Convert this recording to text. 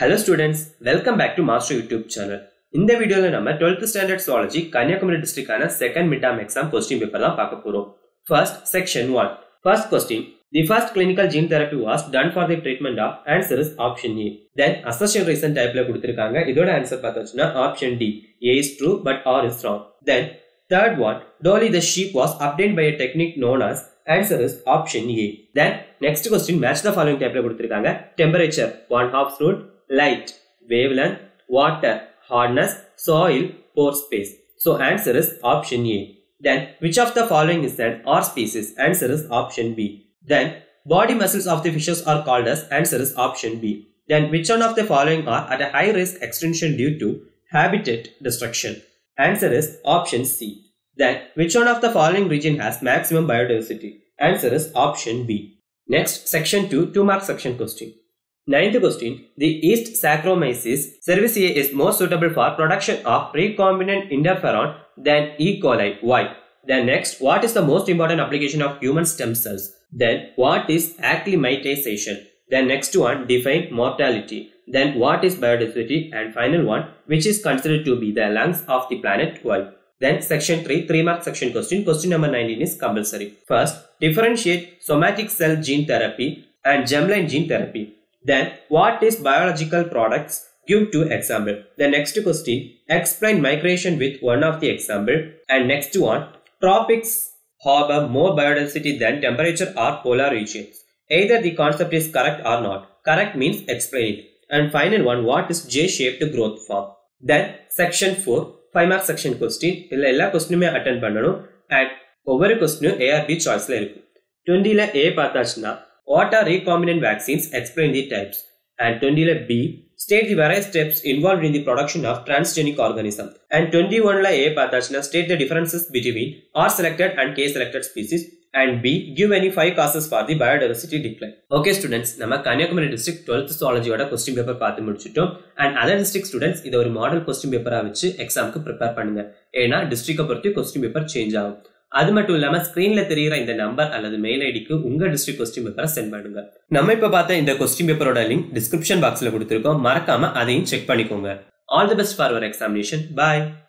Hello students, welcome back to Master YouTube channel. In the video, we will see 12th standard zoology, Kanya Kumari district, second midterm exam question paper. First, section 1. First question. The first clinical gene therapy was done for the treatment of answer is option A. Then, association reason type la kuduthirukanga. Idoda answer pathachuna option D. A is true but R is wrong. Then, third one. Dolly the sheep was obtained by a technique known as answer is option A. Then, next question. Match the following type la kuduthirukanga. Temperature, 1/2 root. Light, wavelength, water, hardness, soil, pore space. So answer is option A. Then which of the following is an R species? Answer is option B. Then body muscles of the fishes are called as answer is option B. Then which one of the following are at a high risk extinction due to habitat destruction? Answer is option C. Then which one of the following region has maximum biodiversity? Answer is option B. Next, section 2, 2-mark section question. Ninth question. The yeast Saccharomyces cerevisiae is more suitable for production of recombinant interferon than E. coli. Why? Then next, what is the most important application of human stem cells? Then what is acclimatization? Then next one, define mortality. Then what is biodiversity? And final one, which is considered to be the lungs of the planet 12. Then section 3, 3-mark section question. Question number 19 is compulsory. First, differentiate somatic cell gene therapy and germline gene therapy. Then, what is biological products? Give 2 examples. The next question, explain migration with one of the examples. And next one, tropics harbor more biodiversity than temperature or polar regions. Either the concept is correct or not. Correct means explain it. And final one, what is J-shaped growth form? Then, section 4, 5-mark section question. Illa question me attend pannanum. And over question A or B choice la irukku. 20 la A pathachna. What are recombinant vaccines? Explain the types. And 20 B. State the various steps involved in the production of transgenic organism. And 21 A. Pathachna. State the differences between R selected and K selected species. And B. Give any 5 causes for the biodiversity decline. Okay students, we have Kanya Kumari district 12th zoology question paper. And other district students, this is a model question paper exam prepare. Because district question paper change. That's why you can send this number and mail ID to your district question paper. We will check this question paper link in the description box. All the best for your examination. Bye.